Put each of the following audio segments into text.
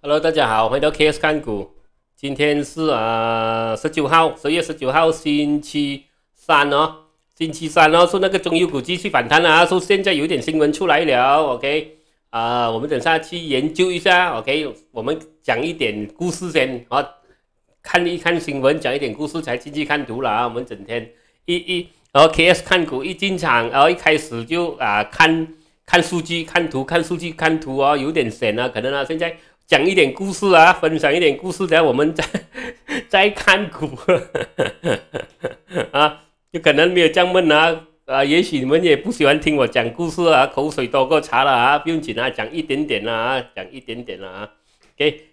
Hello， 大家好，欢迎到 KS 看股。今天是19号，10月19号，星期三哦，说那个中游股继续反弹了啊，说现在有点新闻出来了 ，OK， 我们等下去研究一下 ，OK， 我们讲一点故事先啊，看一看新闻，讲一点故事才进去看图了啊，我们整天KS 看股一进场，然后一开始就看数据、看图、看数据、看图啊、哦，有点闲啊，可能啊，现在讲一点故事啊，分享一点故事，然后我们再看股啊，就可能没有这样闷啊，也许你们也不喜欢听我讲故事啊，口水多过茶了啊，不用紧啊，讲一点点啦啊，OK，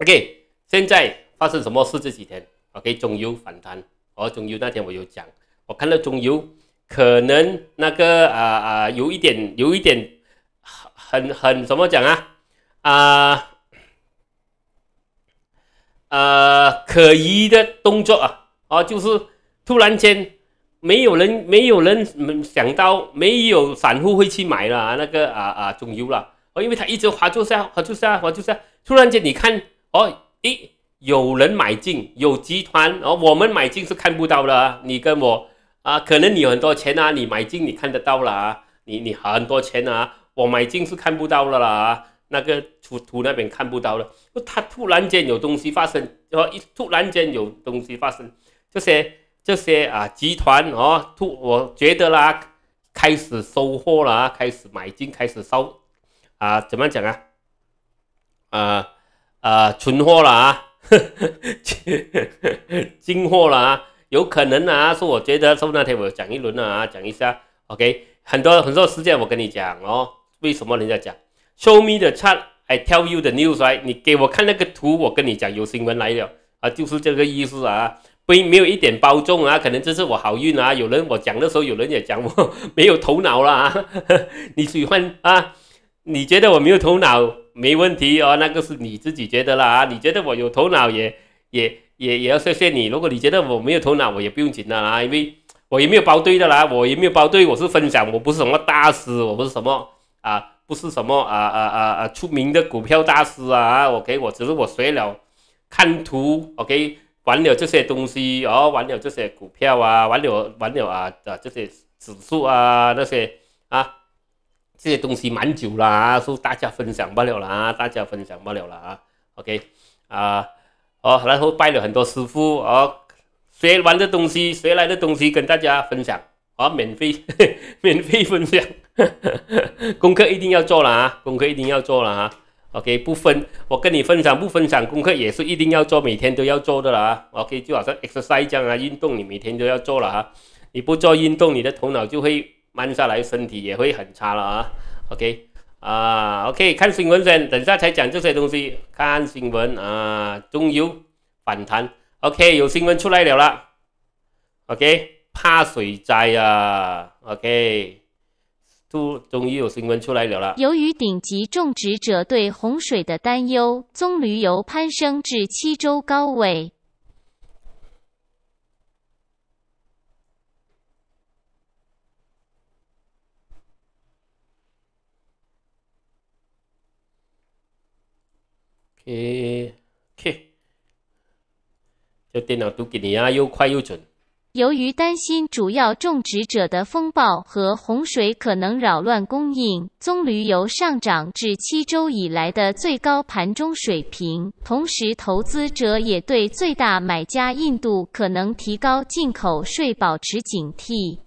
OK， 现在发生什么事这几天 ？OK， 中油反弹，哦，中油那天我有讲，我看到中油。可能那个有一点很怎么讲啊可疑的动作啊就是突然间没有人想到，没有散户会去买了、那个中油了因为它一直滑就下，突然间你看有人买进，有集团我们买进是看不到的你跟我。可能你有很多钱啊，你买进你看得到了你很多钱啊，我买进是看不到了那个图那边看不到了，它突然间有东西发生，这些集团我觉得啦，开始收获了开始买进，开始收怎么讲啊？存货了进货了有可能说我觉得，那天我讲一轮讲一下 ，OK， 很多时间我跟你讲为什么人家讲 ，Show me the chart, I tell you the news， right？ 你给我看那个图，我跟你讲有新闻来了就是这个意思没有一点包中可能这是我好运有人我讲的时候，有人也讲我没有头脑了你喜欢你觉得我没有头脑没问题那个是你自己觉得了你觉得我有头脑也要谢谢你。如果你觉得我没有头脑，我也不用紧了因为我也没有包对的我也没有包对，我是分享，我不是什么大师，我不是什么出名的股票大师OK， 我只是我学了看图 ，OK， 玩了这些东西玩了这些股票玩了这些指数那些这些东西蛮久了所以大家分享不了OK 然后拜了很多师傅学完的东西，学来的东西跟大家分享免费分享功课一定要做了功课一定要做了OK， 不分我跟你分享不分享，功课也是一定要做，每天都要做的了OK， 就好像 exercise 这样运动你每天都要做了你不做运动，你的头脑就会慢下来，身体也会很差了OK。OK， 看新闻先，等下才讲这些东西。看新闻中油反弹 ，OK， 有新闻出来了啦 ，OK， 怕水灾，OK， 终于有新闻出来了啦。由于顶级种植者对洪水的担忧，棕榈油攀升至7周高位。OK， 这电脑读给你又快又准。由于担心主要种植者的风暴和洪水可能扰乱供应，棕榈油上涨至7周以来的最高盘中水平。同时，投资者也对最大买家印度可能提高进口税保持警惕。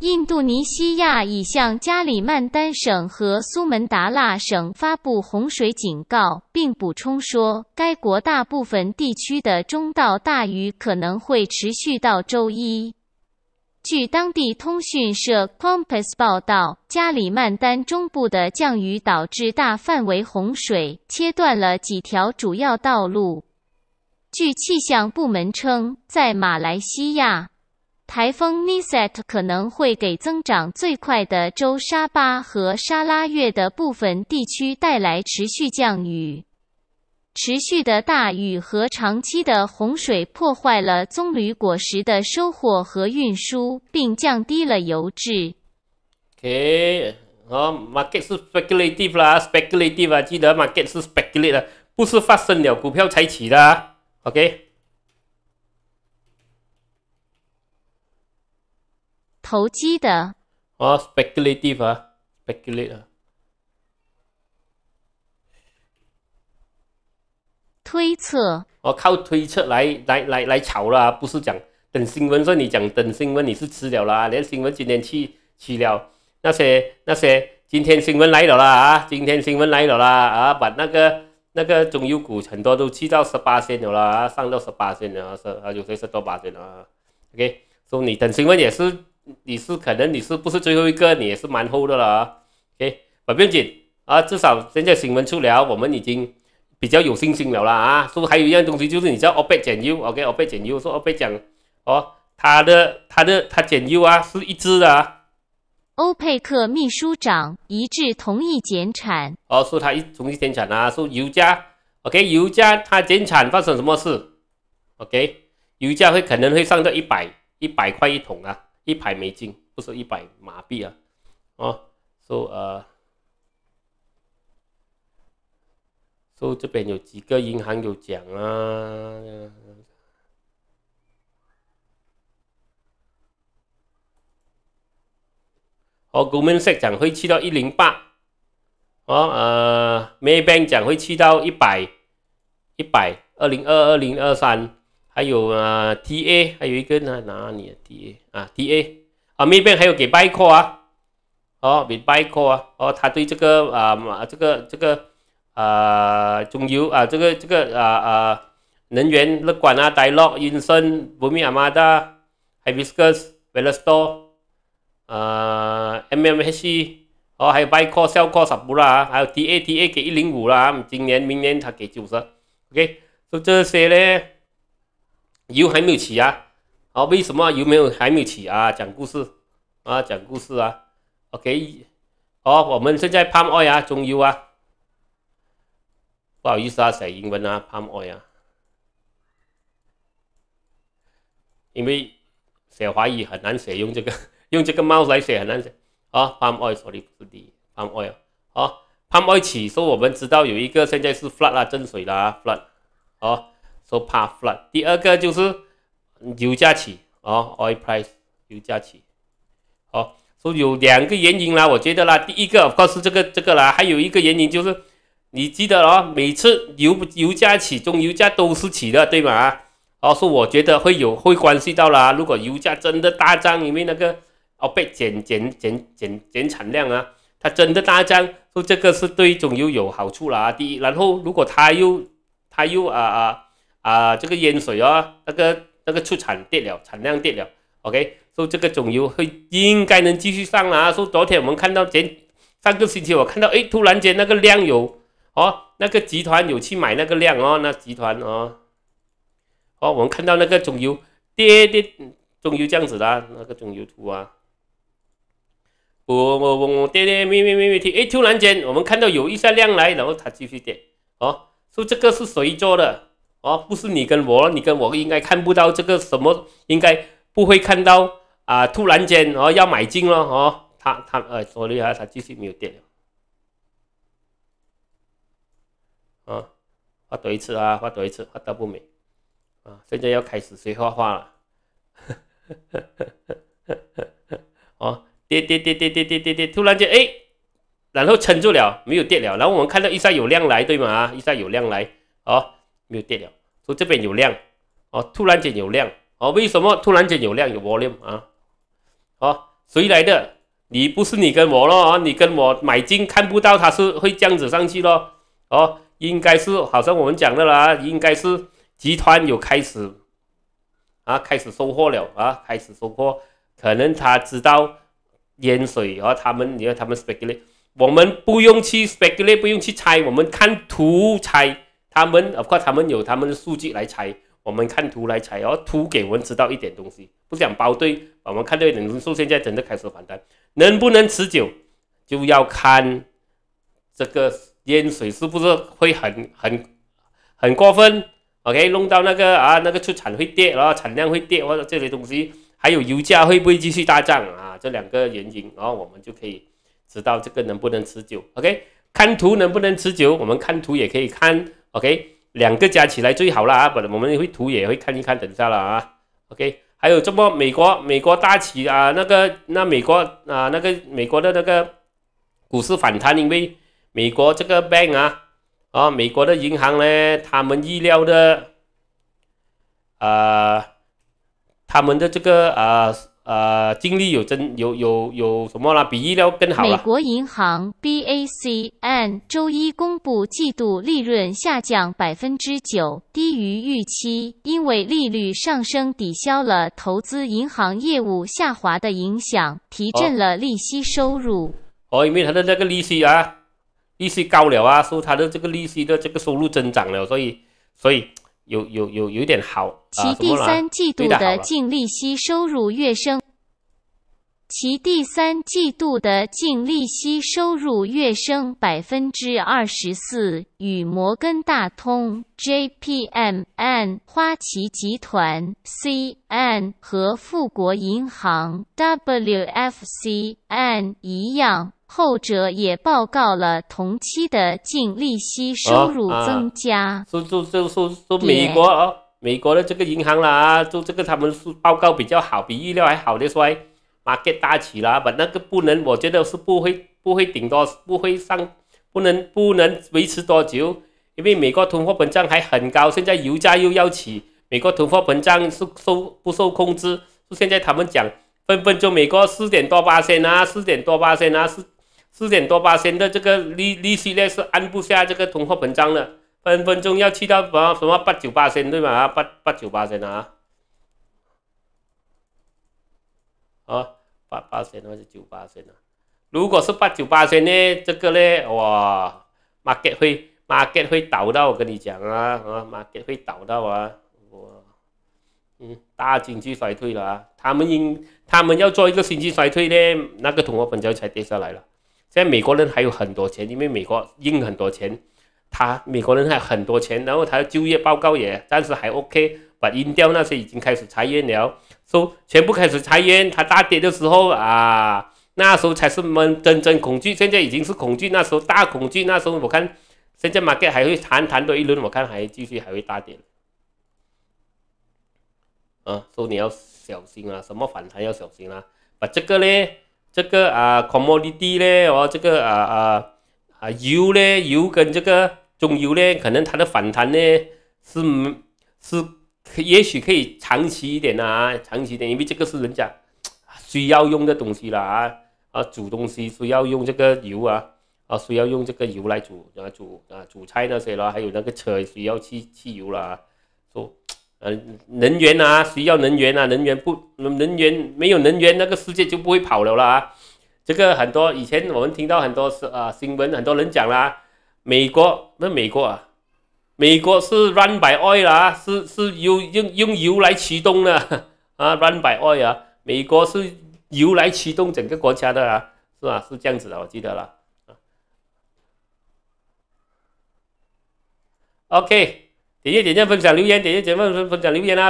印度尼西亚已向加里曼丹省和苏门答腊省发布洪水警告，并补充说，该国大部分地区的中到大雨可能会持续到周一。据当地通讯社 Compass 报道，加里曼丹中部的降雨导致大范围洪水，切断了几条主要道路。据气象部门称，在马来西亚，台风 Nisat 可能会给增长最快的州沙巴和沙拉越的部分地区带来持续降雨。持续的大雨和长期的洪水破坏了棕榈果实的收获和运输，并降低了油质。OK， market 是 speculative 啦 ，speculative 啊，记得 market 是 speculate 的，不是发生了股票才起的、啊、，OK。投机的哦 ，speculative 啊 ，speculate 啊。推测哦，靠推测来炒啦，不是讲等新闻，所以你讲等新闻你是吃了啦，连新闻今天去了。 那些今天新闻来了啦啊！今天新闻来了啦啊！把那个中油股很多都去到18仙了啦、啊，上到18仙了，有些是多8仙了、啊。OK， 所以你等新闻也是，可能你不是最后一个，你也是蛮厚的了啊。OK， 不用紧啊，至少现在新闻出了，我们已经比较有信心了啦啊！所以还有一样东西就是你叫 OPEC 减油 ，OK， OPEC 减油，说 OPEC 讲哦，它减油啊，是一致的、啊。 欧佩克秘书长一致同意减产。哦，说他同意减产啊，说油价 ，OK， 油价它减产发生什么事 ？OK， 油价可能会上到100块一桶啊，100美金，不是100马币啊。哦，说这边有几个银行有讲啊。哦 ，Goldman Sachs 讲会去到108，哦，Maybank 讲会去到100，2022、2023，还有TA， 还有一个呢，哪里 TA 啊 ？TA 啊 ，Maybank 还有给 buy call 啊，哦，给 buy call 啊，哦，他对能源乐观啊 ，Dialog、Inson、Bumi Armada、Hibiscus、Velastor。 MMHC 哦，还有 buy call、sell call 10啦，还有 TA 给105啦，今年、明年他给90 ，OK， 所以这些呢，油还没有起啊，哦，为什么油还没有起啊？讲故事啊 ，OK， 哦，我们现在 palm oil 啊，中油啊，不好意思啊，写英文啊 ，palm oil 啊，因为写华语很难写，用这个 mouse 来写很难写啊 ，palm oil sorry 不是 palm oil 啊 ，palm oil 起，所以我们知道有一个现在是 flood 啦，震水啦 ，flood 啊 ，so par flood。第二个就是油价起啊 ，oil price 油价起，哦，所以有两个原因啦，我觉得啦，第一个 of course 是这个啦，还有一个原因就是你记得哦，每次油价起，中油价都是起的，对吗？哦，所以我觉得会关系到啦，如果油价真的大涨，因为那个。 哦，被减产量啊，它真的大涨，说这个是对中油有好处啦。第一，然后如果它又这个淹水啊，那个出产跌了，产量跌了 ，OK， 说这个中油会应该能继续上啦。说昨天我们看到上个星期我看到，哎，突然间那个量有哦，那个集团有去买那个量哦，那集团哦，哦，我们看到那个中油跌，中油这样子啦，那个中油图啊。 我跌没停，哎，突然间我们看到有一下量来，然后它继续跌，哦，说这个是谁做的？哦，不是你跟我，你跟我应该看不到这个什么，应该不会看到啊，突然间哦要买进了哦，他sorry啊，它继续没有跌了，啊，画多一次啊，画多一次，画到不美，啊，现在要开始学画画了，哦。 跌，突然间哎，然后撑住了，没有跌了。然后我们看到一下有量来，对吗？一下有量来，哦，没有跌了。所以这边有量，哦，突然间有量，哦，为什么突然间有量有 volume 啊？哦，谁来的？你不是你跟我咯，哦，你跟我买进看不到它是会这样子上去咯。哦，应该是好像我们讲的啦，应该是集团有开始啊，开始收获了啊，开始收获，可能他知道。 淹水啊！他们你看，他们 speculate， 我们不用去 speculate， 不用去猜，我们看图猜。他们 of course 他们有他们的数据来猜，我们看图来猜。然后图给我们知道一点东西，不想包对。我们看到一点东西，现在真的开始反弹，能不能持久，就要看这个淹水是不是会很过分。OK， 弄到那个啊，那个出产会跌，然后产量会跌，或者这类东西。 还有油价会不会继续大涨啊？这两个原因，然后我们就可以直到这个能不能持久 ？OK， 看图能不能持久，我们看图也可以看 ，OK， 两个加起来最好了啊，本来我们会图也会看一看，等一下了啊 ，OK， 还有这么美国大企啊，美国的那个股市反弹，因为美国这个 bank 啊，美国的银行呢，他们预料的他们的这个经历有什么啦？比意料更好了。美国银行 BACN 周一公布季度利润下降 9%， 低于预期，因为利率上升抵消了投资银行业务下滑的影响，提振了利息收入。哦，因为它的那个利息啊，利息高了啊，所以它的这个利息的这个收入增长了，所以。有点好，其第三季度的净利息收入跃升。24%，与摩根大通、JPM、花旗集团、CN 和富国银行、WFCN 一样。后者也报告了同期的净利息收入增加。说美国的这个银行啦，这个他们报告比较好，比预料还好的，所以 market 大起啦，把那个不能，我觉得是不会顶多不会上，不能维持多久，因为美国通货膨胀还很高，现在油价又要起，美国通货膨胀是不受控制，现在他们讲分分钟美国4.多%啊，4.多% 的这个利息呢是按不下这个通货膨胀的，分分钟要去到什么8-9%，对吗？8-9%啊，8%或者9%啊。如果是8-9%呢，这个呢，哇 ，market 会倒到，我跟你讲啊 ，market 会倒到啊，哇，大经济衰退了啊，他们要做一个经济衰退呢，那个通货膨胀才跌下来了。现在美国人还有很多钱，因为美国印很多钱，然后他的就业报告也暂时还 OK， 把印掉那些已经开始裁员了，所以全部开始裁员，他大跌的时候啊，那时候才是真正恐惧，现在已经是恐惧，那时候大恐惧，那时候我看现在 market 还会弹多一轮，我看还继续还会大跌。所以你要小心啊，什么反弹要小心啊。把这个呢，这个commodity 呢，这个油呢，油跟这个中油呢，可能它的反弹呢是也许可以长期一点，因为这个是人家需要用的东西啦煮东西需要用这个油需要用这个油来煮菜那些啦，还有那个车需要汽油啦。能源啊，需要能源啊，没有能源，那个世界就不会跑了啦。这个很多以前我们听到很多新闻，很多人讲啦，美国是 run by oil 啦，是用油来驱动的run by oil 啊，美国是油来驱动整个国家的啊，是吧？是这样子的，我记得了。OK。点赞分享留言，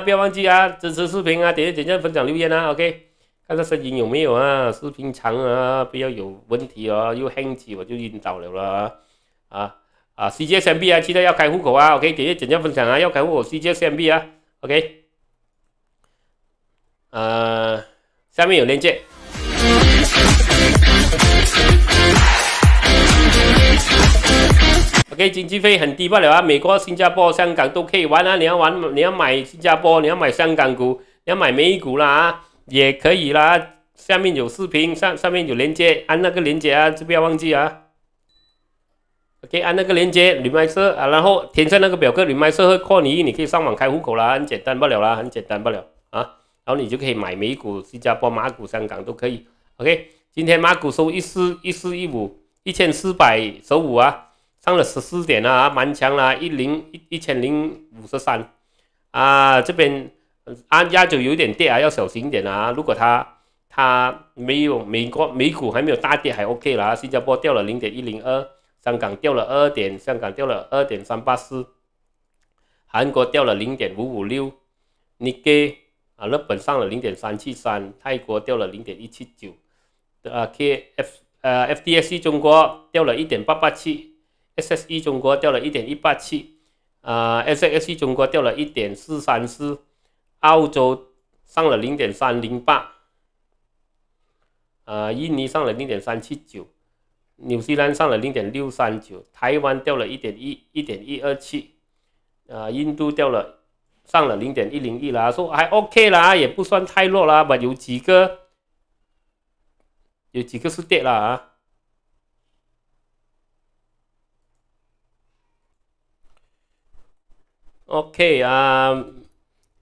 不要忘记啊，支持视频啊，点赞分享留言啊 ，OK。看看声音有没有啊，视频长啊，不要有问题啊，又 hang 起我就晕倒了啦。CGS-CIMB 啊，记得要开户口啊 ，OK。点赞分享啊，要开户口 CGS-CIMB 啊 ，OK。下面有链接。OK， 经济费很低罢了啊！美国、新加坡、香港都可以玩啊！你要买新加坡，你要买香港股，你要买美股啦也可以啦。下面有视频，上面有链接，按那个链接啊，就不要忘记啊。OK， 按那个链接，reminder啊，然后填上那个表格，reminder会call你，你可以上网开户口啦，很简单罢了啦，然后你就可以买美股、新加坡、马股、香港都可以。OK， 今天马股收1415啊。上了14点啊，蛮强啦，1053啊，这边压就有点跌啊，要小心点啊。如果它没有美股还没有大跌还 OK 啦，新加坡掉了0.102，香港掉了2点，2.384，韩国掉了0.556，Nikkei啊，日本上了0.373，泰国掉了0.179，KF FDSE 中国掉了 1.887， SSE 中国掉了 1.187， SXE 中国掉了 1.434， 澳洲上了 0.308， 印尼上了 0.379， 纽西兰上了 0.639， 台湾掉了 1.127， 印度掉了。 上了 0.101 啦，说还 OK 啦，也不算太弱啦，但有几个是跌啦啊。OK 啊，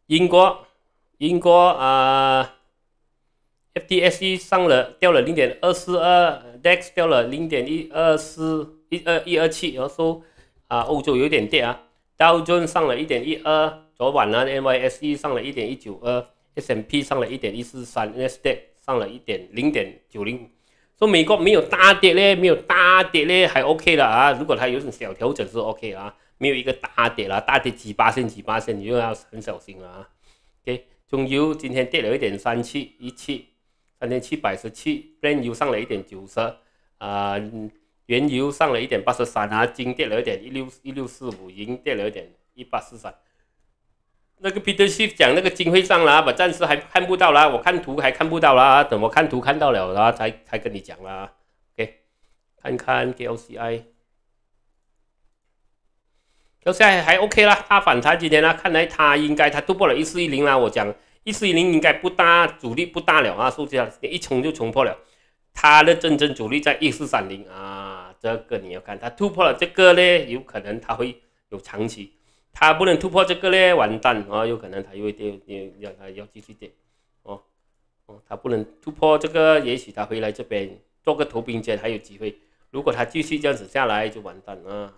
英国啊 ，FTSE 上了掉了 0.242， DAX 掉了 0.124，127，然后啊，欧洲有点跌啊，道琼上了 1.12。 昨晚呢 ，NYSE 上了 1.192， S&P 上了 1.143， Nasdaq 上了 0.90。说美国没有大跌嘞，还 OK 了啊。如果它有点小调整是 OK 啊，没有一个大跌啦，大跌几%，你就要很小心了啊。OK， 中油今天跌了 1.3717， 3717， Brent 油上了 1.90， 原油上了 1.83 啊，金跌了 1.16445， 银跌了 1.1843。 那个 Peter Schiff 讲那个金会上啦，我暂时还看不到啦，我看图还看不到啦，等我看图看到了，然后才跟你讲啦。OK， 看看 KLCI 还 OK 啦，它反弹几天啦，看来它应该它突破了1410啦，我讲1410应该不大，阻力不大了啊，是不是？一冲就冲破了，它的真正阻力在1430啊，这个你要看，它突破了这个呢，有可能它会有长期。 它不能突破这个嘞，完蛋啊、哦！有可能它又会跌，它要继续跌，哦哦，它不能突破这个，也许它回来这边做个头兵尖还有机会。如果它继续这样子下来，就完蛋了。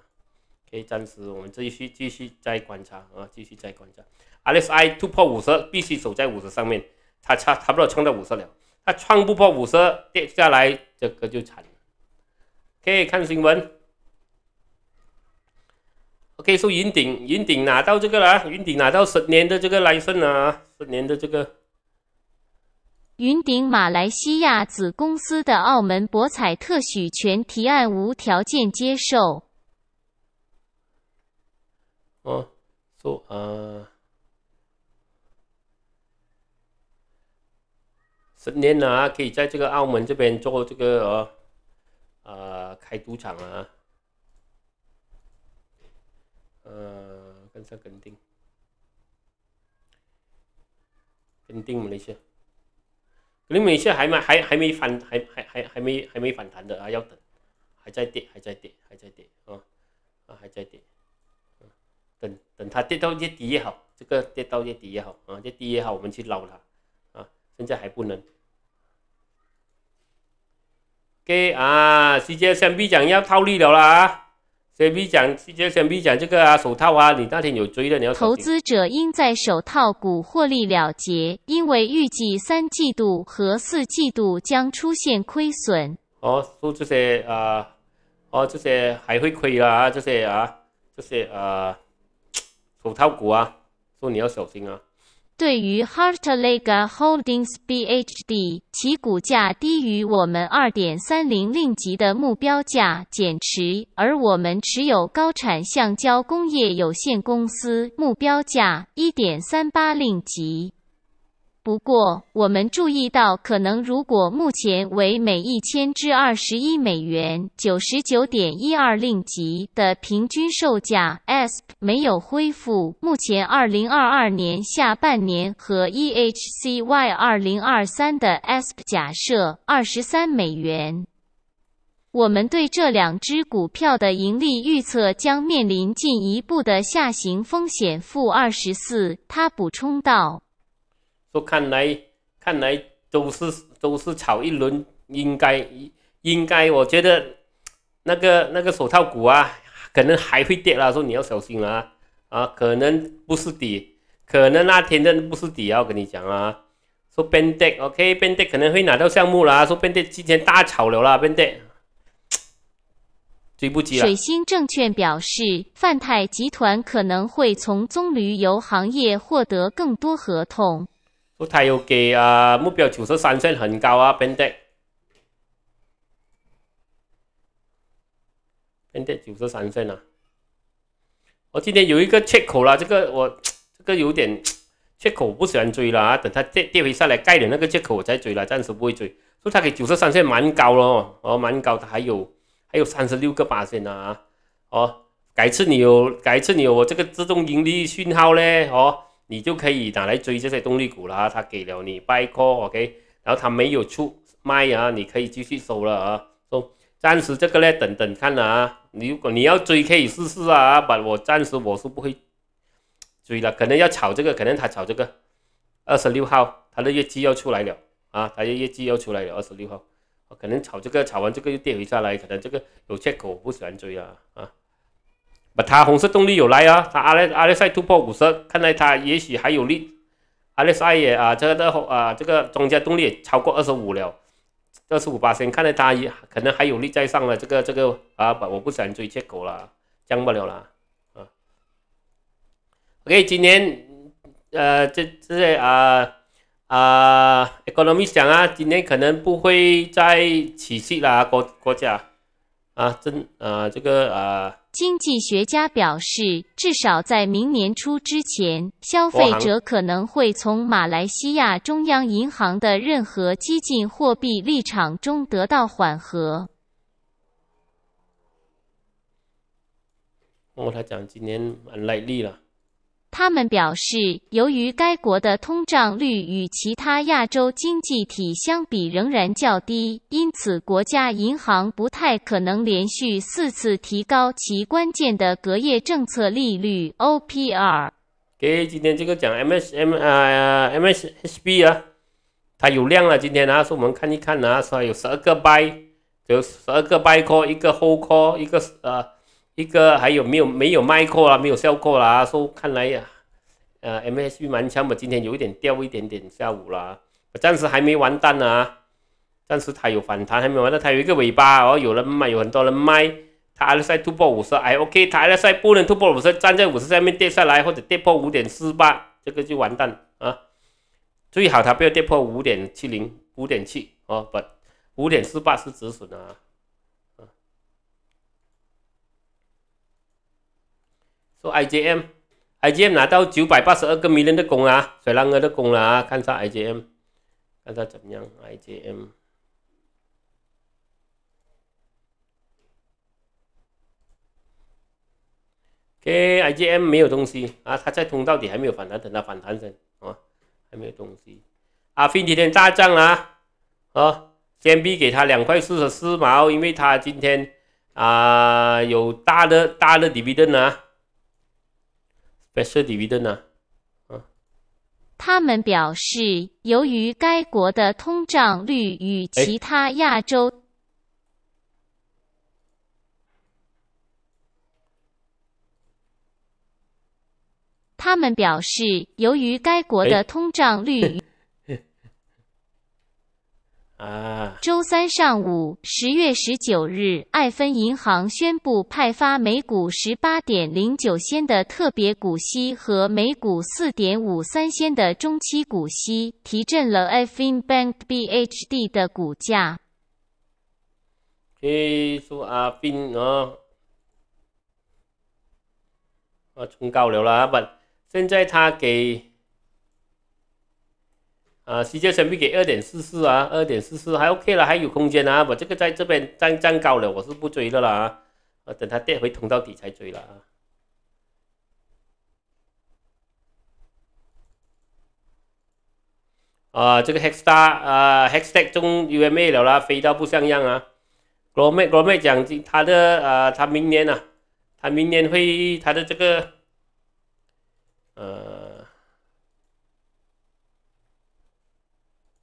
可以暂时我们继续再观察啊，继续再观察。RSI 突破50，必须守在50上面，它差不多冲到50了，它创不破50，跌下来这个就惨了。可以看新闻。 OK， 所以云顶拿到这个了，云顶拿到10年的这个 license 啊，10年的这个。云顶马来西亚子公司的澳门博彩特许权提案无条件接受。哦，说啊，10年啊，可以在这个澳门这边做这个开赌场啊。 跟上跟定马来西亚，还没反弹的啊，要等，还在跌啊，等它跌到月底也好，这个跌到月底也好啊，月底也好，我们去捞它啊，现在还不能。OK 啊 ，CGS-CIMB 讲要套利了啦。 CMB 讲这个啊，手套啊，你那天有追的，你要投资者应在手套股获利了结，因为预计3季度和4季度将出现亏损。哦，说这些啊，哦这些还会亏啦，这些手套股啊，说你要小心啊。对于 Hartalega Holdings BHD， 其股价低于我们 2.30 令吉的目标价减持，而我们持有高产橡胶工业有限公司目标价 1.38 令吉。不过，我们注意到，可能如果目前为每1000至21美元 99.12 令吉的平均售价 ，ASP 没有恢复目前2022年下半年和 EHCY 2023的 ASP 假设23美元。 我们对这两只股票的盈利预测将面临进一步的下行风险-24%。他补充道。 说看来走势炒一轮，应该我觉得那个手套股啊，可能还会跌啦，说你要小心啦、啊，啊，可能不是底，可能那天真的不是底啊，我跟你讲啊，说 Bendek OK Bendek 可能会拿到项目啦，说 Bendek 今天大炒了啦 Bendek。 追不及了。水星证券表示，泛泰集团可能会从棕榈油行业获得更多合同。说他有给目标93 cents很高啊 ，Bendek。Bendek 93胜啊。我今天有一个缺口啦，这个有点缺口，我不喜欢追啦，等它跌回下来盖的那个缺口我才追啦，暂时不会追。所以它给93胜蛮高咯，哦，蛮高，它还有36%啊，哦，改次你有我这个自动盈利讯号嘞，哦，你就可以拿来追这些动力股啦，它给了你 buy call OK， 然后它没有出卖啊，你可以继续收了啊，so， 暂时这个嘞等等看啊，如果你要追可以试试啊，把我暂时我是不会追了，可能要炒这个，可能它炒这个26号它的业绩要出来了。啊，它的业绩要出来了，26号，可能炒这个，炒完这个又跌回下来，可能这个有缺口，我不喜欢追啊啊。把它红色动力有来啊，它 RSI 突破50，看来它也许还有力。RSI 也啊，这个中间动力也超过25了，25%，看来它也可能还有力在上了，这个啊，我不喜欢追缺口了，降不了了啊。OK， 今天这些啊。economy 讲啊，今天可能不会再起息啦，国家啊，经济学家表示，至少在明年初之前，消费者可能会从马来西亚中央银行的任何激进货币立场中得到缓和。哦，他讲今年蛮likely了。他们表示，由于该国的通胀率与其他亚洲经济体相比仍然较低，因此国家银行不太可能连续4次提高其关键的隔夜政策利率 OPR。给今天这个讲 MSHB 啊，它有量了，今天啊，所以我们看一看啊，说有12个 buy， 有12个 buy call， 一个 hold call， 一个还有没有卖call啦，没有sell call啦，所以看来呀，MSB 蛮强的，今天有一点掉一点点，下午啦，暂时还没完蛋啊，暂时它有反弹还没完蛋，它有一个尾巴，哦，有人买，有很多人卖，它 RSI 突破50，哎 OK， 它 RSI 不能突破50，站在50下面跌下来或者跌破 5.48， 这个就完蛋啊，最好它不要跌破 5.70 5.7 哦，不 5.48 是止损啊。说、IJM 拿到982个million的工啊，水浪哥的工了啊，看下 IJM， 看下怎么样 IJM。OK，IJM 没有东西啊，它在通道底还没有反弹，等它反弹先啊，还没有东西。Affin 今天大涨啦，啊 ，CMB 给它2块44毛，因为它今天啊有大的 dividend 啊。他们表示，由于该国的通胀率与其他亚洲，周三上午，10月19日，艾芬银行宣布派发每股 18.09 仙的特别股息和每股 4.53 仙的中期股息，提振了 Affin Bank BHD 的股价。诶，说阿斌哦，啊，冲高了啦，不，现在他给。啊，CGS-CIMB 给 2.44 啊 ，2.44 还 OK 了，还有空间啊。我这个在这边站高了，我是不追的啦。啊，等它跌回通道底才追了啊。啊，这个 Hexstar 啊 ，Hextech 中 UMA 了啦，飞到不像样啊。Gromek 讲他的他明年啊，他明年会他的这个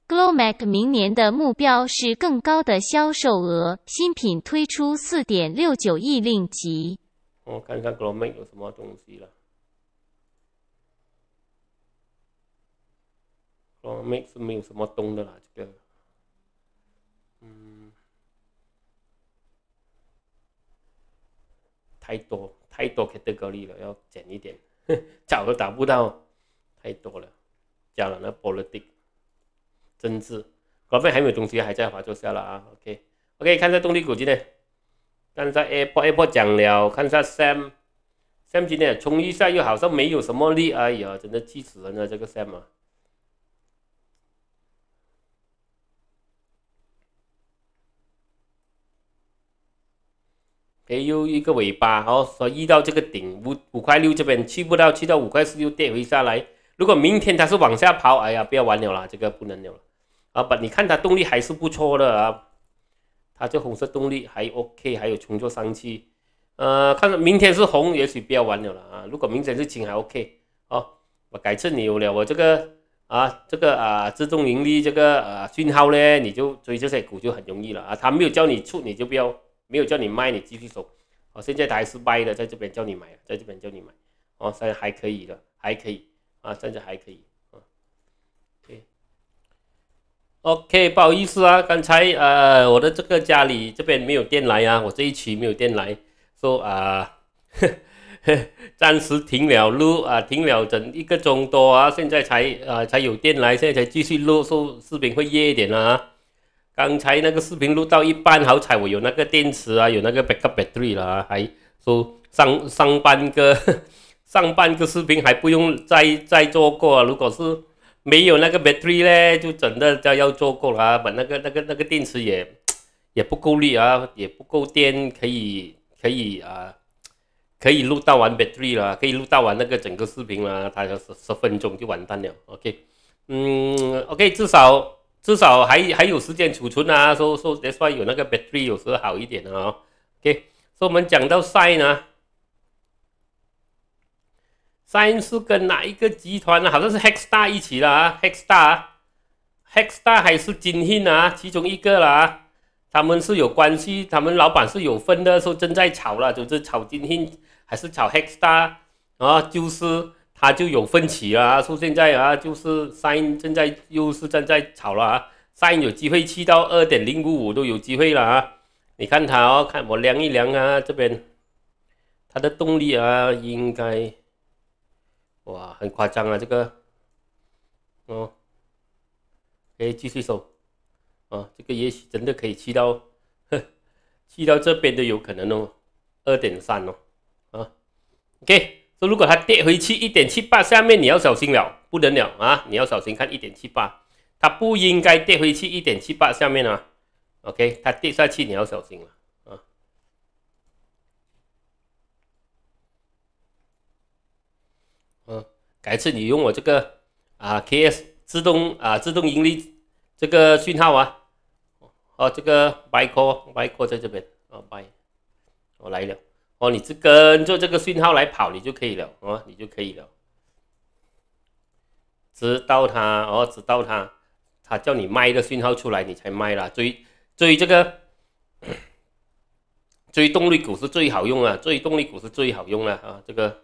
Gromek 明年的目标是更高的销售额，新品推出 4.69 亿令吉。我看看 Gromek 有什么东西了。Gromek 是没有什么东的啦，这个。太多 category 了，要减一点，找都找不到，太多了，加了那 politics。政治，国内还没有东西，还在滑作下了啊。OK， 看一下动力股今天，看一下 Apple 讲了，看一下 Sam 今天冲一下又好像没有什么力而已啊，真的气死人了这个 Sam 啊。哎，又一个尾巴，哦，所以遇到这个顶5.6这边去不到，去到5.4又跌回下来。如果明天它是往下跑，哎呀，不要玩了啦，这个不能了啊！不，你看它动力还是不错的啊，它这红色动力还 OK， 还有重做上去。看到明天是红，也许不要玩了啦啊！如果明天是青还 OK 哦，我改次你有了我这个啊，自动盈利这个讯号呢，你就追这些股就很容易了啊。它没有叫你出，你就不要。没有叫你卖，你继续守。哦，现在它还是buy的，在这边叫你买，在这边叫你买。哦，现在还可以的，还可以啊，现在还可以啊。OK， 不好意思啊，刚才我的这个家里这边没有电来啊，我这一期没有电来，说暂时停了录啊，停了整1个钟多啊，现在才有电来，现在才继续录，说视频会夜一点啊。刚才那个视频录到一半，好彩我有那个电池啊，有那个 backup battery 了啊，还说上半个视频还不用再做过啊。如果是没有那个 battery 呢，就真的要做过了啊。把那个电池也不够力啊，也不够电，可以录到完 battery 了，可以录到完那个整个视频了，它要10分钟就完蛋了。OK， OK， 至少还有时间储存啊，说that's why有那个 battery 有时候好一点啊、哦。OK， 所以我们讲到 CN 呢 ，CN 是跟哪一个集团呢、啊？好像是 Hexstar 一起了啊 ，Hexstar 还是金信啊，其中一个啦、啊，他们是有关系，他们老板是有分的，说正在炒了，就是炒金信还是炒 Hexstar 啊，就是。他就有分歧了啊！说现在啊，就是 CN 现在又是正在炒了啊 ，CN 有机会去到 2.055 都有机会了啊！你看它哦，看我量一量啊，这边它的动力啊，应该哇很夸张啊，这个哦，可以继续收啊，这个也许真的可以去到这边都有可能哦 ，2.3 哦啊 ，OK。所以如果它跌回去 1.78 下面，你要小心了，不能了啊！你要小心看 1.78， 它不应该跌回去 1.78 下面啊。OK， 它跌下去你要小心了啊。嗯、啊，改次你用我这个KS 自动盈利这个讯号啊，哦、啊、这个 buy call，buy call 在这边啊 buy， 我来了。哦，你只跟着这个讯号来跑，你就可以了哦，你就可以了。直到它，它叫你卖一个讯号出来，你才卖啦。追这个，追动力股是最好用啊，追动力股是最好用了啊。这个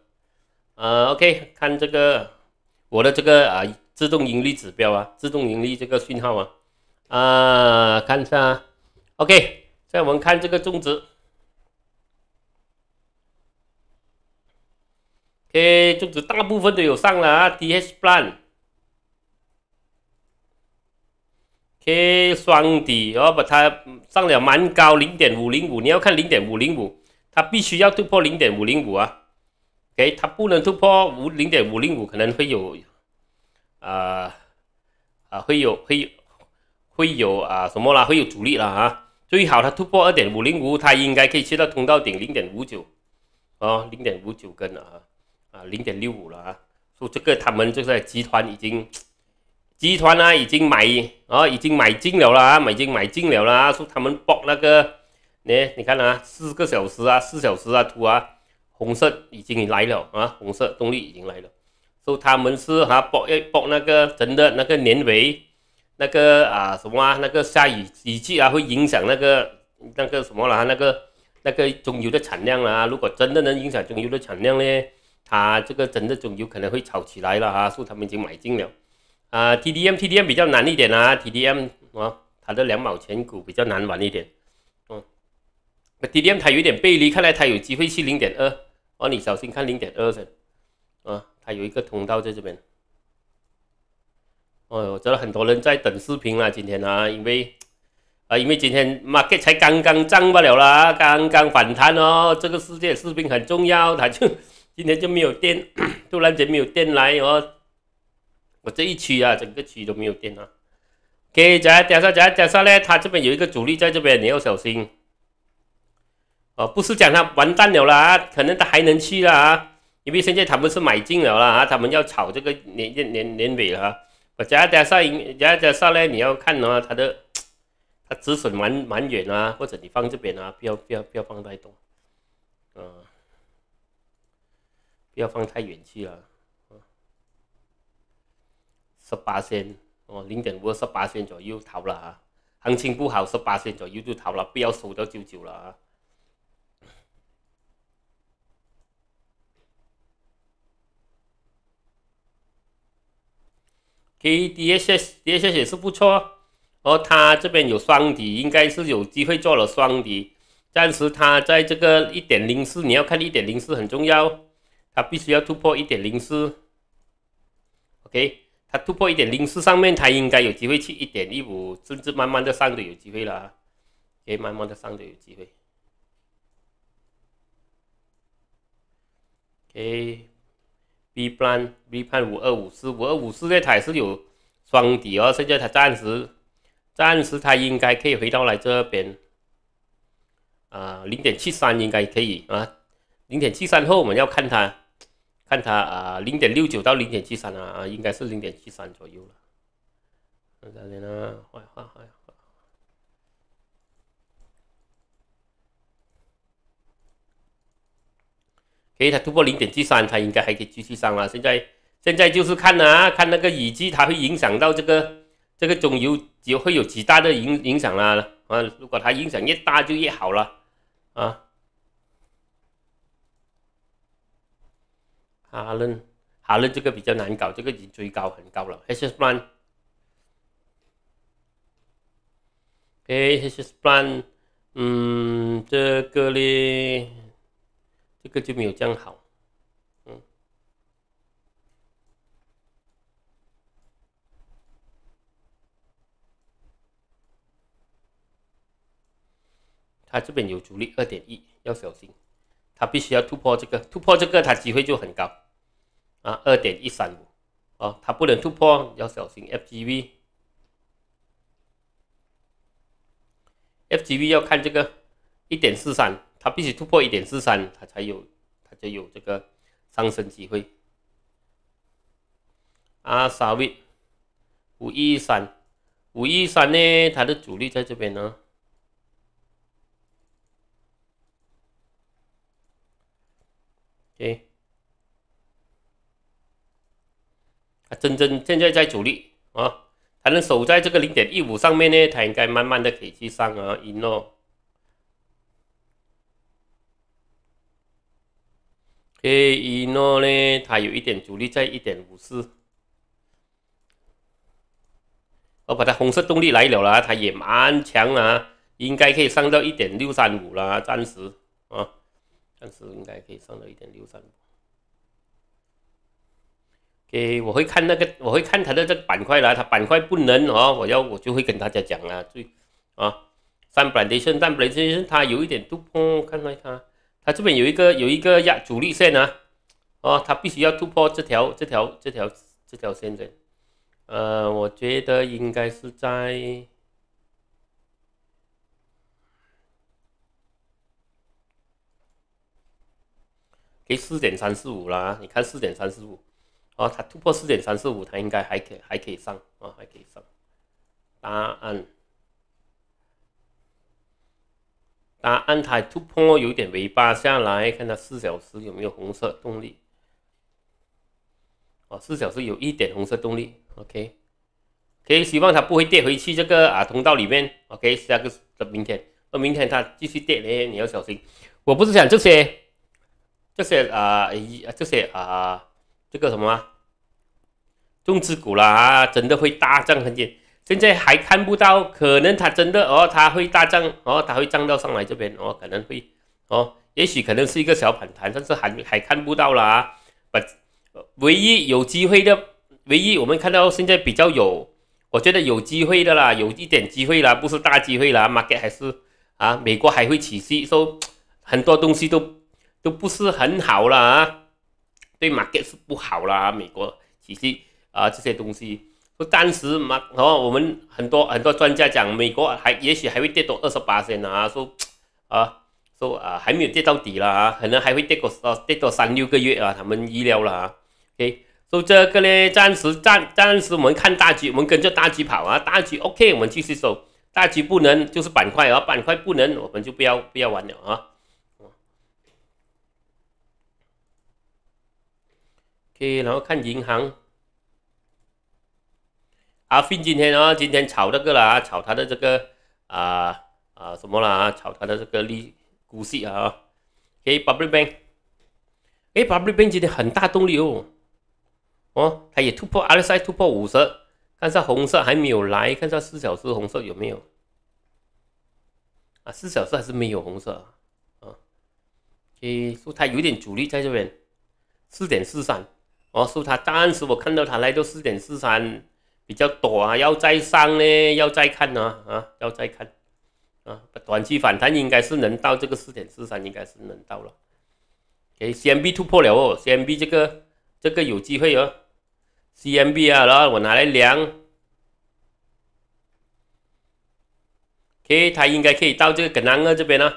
，OK， 看这个我的这个自动盈利指标啊，自动盈利这个讯号啊，看一下 ，OK， 现在我们看这个中值。诶，中指大部分都有上了啊 ，H S Plan， K 双底，然后把它上了蛮高 0.505， 你要看 0.505， 它必须要突破 0.505 啊 ，OK， 它不能突破 0.505， 可能会有什么啦，会有阻力了啊，最好它突破 2.505， 它应该可以去到通道顶 0.59， 哦 ，0.59 根啊。0.65 了啊，所以这个他们就在集团啊，已经买进了啊，说他们博那个，你看啊，4小时啊图啊，红色已经来了啊，红色动力已经来了，所以他们是博那个真的那个年尾那个什么啊，那个下雨季啊会影响那个什么啦，那个中油的产量啦、啊，如果真的能影响中油的产量呢？这个真的总有可能会炒起来了啊！所以他们已经买进了啊。TDM 比较难一点啊 ，TDM 啊，它的2毛钱股比较难玩一点。嗯 ，TDM 它有点背离，看来它有机会去0.2哦，你小心看0.2噻。啊，它有一个通道在这边。哦，我知道很多人在等视频啦，今天啊，因为因为今天 market 才刚刚涨不了啦，刚刚反弹哦，这个世界视频很重要，它就今天就没有电，突然间没有电来哦，我这一区啊，整个区都没有电啊。OK， 加上呢，它这边有一个主力在这边，你要小心。 哦，不是讲它完蛋了啦，可能它还能去啦、啊，因为现在他们是买进了啦、啊，他们要炒这个年尾了、啊。我加上呢，你要看的话，它止损蛮远啊，或者你放这边啊，不要放太多，不要放太远去了，18仙哦，0.518仙左右逃了啊，行情不好18仙左右就逃了，不要守到99了啊。 DHS 也是不错哦，它这边有双底，应该是有机会做了双底。暂时它在这个 1.04， 你要看 1.04 很重要，它必须要突破 1.04。OK， 它突破 1.04 上面，它应该有机会去 1.15， 甚至慢慢的上都有机会了。OK， 慢慢的上都有机会。OK。 B plan 5254呢，它也是有双底哦。现在它暂时它应该可以回到来这边啊，0.73应该可以啊。0.73后我们要看它啊，0.69到0.73啊，应该是0.73左右了。看这里呢，坏。 诶，它突破0.73，它应该还可以继续上了。现在就是看啊，看那个雨季，它会影响到这个中游，就会有极大的影响啦。啊，如果它影响越大就越好了啊。哈伦这个比较难搞，这个已经追高很高了。H S Plan， 诶 ，H S Plan， 这个呢？ 这个就没有这样好，它这边有阻力2.1，要小心，它必须要突破这个，它机会就很高，啊，2.135，哦，它不能突破，要小心 FGV 要看这个1.43。 它必须突破 1.43， 它才有这个上升机会。啊，稍微513呢，它的主力在这边呢。对，它真正现在在主力啊，它能守在这个 0.15 上面呢，它应该慢慢的可以去上啊，赢哦。 一诺呢，它有一点阻力在 1.54， 我把它红色动力来了啦，它也蛮强啦，应该可以上到 1.635 啦，暂时啊，暂时应该可以上到 1.635。OK， 我会看它的这个板块啦，它板块不能哦，我就会跟大家讲啦，最啊 ，Sublimation 它有一点突破，看来它。 它这边有一个压主力线啊，哦，它必须要突破这条线的，我觉得应该是在给 4.345 啦，你看 4.345， 哦，它突破 4.345， 它应该还可以上啊，还可以上。答案它突破有点尾巴下来，看它4小时有没有红色动力。哦，4小时有一点红色动力 ，OK， 可以希望它不会跌回去这个啊通道里面 ，OK， 下个明天它继续跌嘞，你要小心。我不是讲这些这个什么中资股啦，真的会大涨很远。 现在还看不到，可能它真的哦，它会大涨哦，它会涨到上来这边哦，可能会哦，也许可能是一个小反弹，但是还看不到啦。唯一有机会的，我们看到现在比较有我觉得有机会的啦，有一点机会啦，不是大机会啦。Market 还是啊，美国还会起息，所以很多东西都不是很好啦啊，对 market 是不好啦。美国起息啊，这些东西。所以当时然后我们很多专家讲，美国也许还会跌到28%啊，说啊。 都还没有跌到底啦、啊，可能还会跌到3-6个月啊，他们预料了啊。OK， 所以这个呢，暂时我们看大局，我们跟着大局跑啊，大局 OK， 我们继续走。大局不能就是板块啊，板块不能我们就不要玩了啊。OK， 然后看银行，Affin今天炒这个啦，炒它的这个什么啦，炒它的这个利。 股息啊 ，OK，Public Bank， 哎 ，Public Bank 今天很大动力哦，哦，它也突破 RSI 突破50，看一下红色还没有来，看一下4小时红色有没有？啊，4小时还是没有红色啊，啊 ，OK， 所以它有点阻力在这边， 4.43， 哦，所以它当时我看到它来到 4.43 比较多啊，要再上呢，要再看啊，啊，要再看。 啊，短期反弹应该是能到这个 4.43， 应该是能到了。OK，CMB 突破了哦 ，CMB 这个有机会哦 ，CMB 啊，然后我拿来量 ，OK， 它应该可以到这个Gromek这边呢、啊，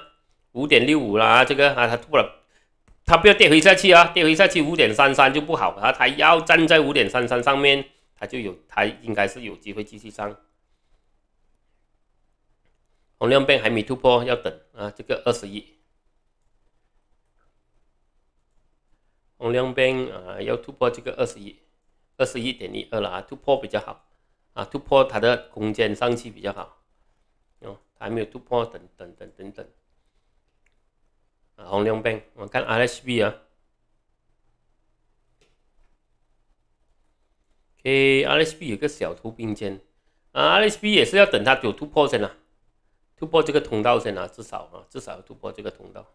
5.65 啦、啊，这个啊，它突破了，它不要跌回下去啊，跌回下去 5.33 就不好啊，它要站在 5.33 上面，它应该是有机会继续上。 红亮边还没突破，要等啊！这个21，红亮边啊，要突破这个21.12了啊，突破比较好啊，突破它的空间上去比较好。哦，还没有突破，等啊，红亮边，我看 RHB 啊 ，OK，RHB 有个小头并肩啊 ，RHB 也是要等它有突破先啊。 突破这个通道先啊，至少突破这个通道。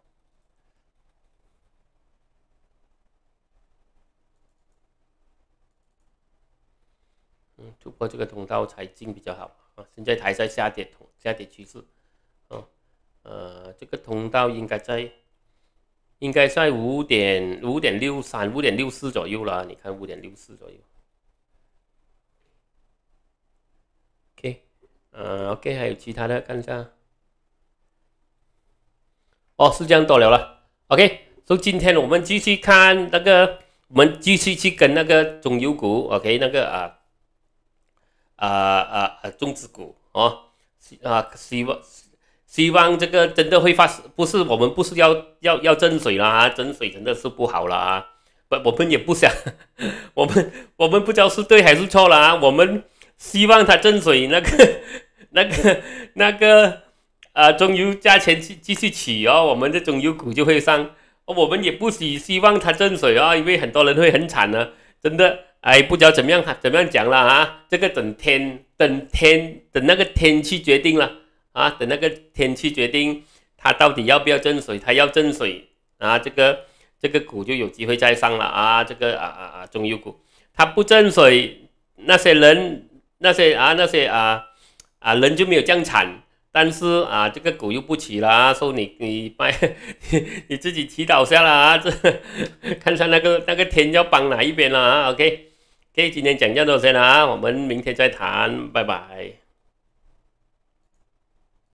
嗯，突破这个通道才进比较好啊。现在还在下跌趋势，哦，这个通道应该在5.63、5.64左右了。你看5.64左右。OK。 OK， 还有其他的看一下。哦，是这样多了了。OK， 所以今天我们继续看那个，我们继续去跟那个中游股 ，OK， 那个中资股哦，希望这个真的会发生，不是我们不是要增水啦，增水真的是不好啦。不，我们也不想，我们不知道是对还是错啦，我们。 希望它正水那个中油价钱继续起哦，我们的中油股就会上。我们也不希望它正水哦，因为很多人会很惨呢、啊，真的哎，不知道怎么样讲了啊。这个等那个天气决定了啊，等那个天气决定它到底要不要正水，它要正水啊，这个股就有机会再上了啊。这个中油股它不正水，那些人。 人就没有这样惨，但是啊，这个股又不起了啊，说你卖你自己祈祷下了啊，这看看那个天要帮哪一边了啊 ，OK， 今天讲这么多先啊，我们明天再谈，拜拜。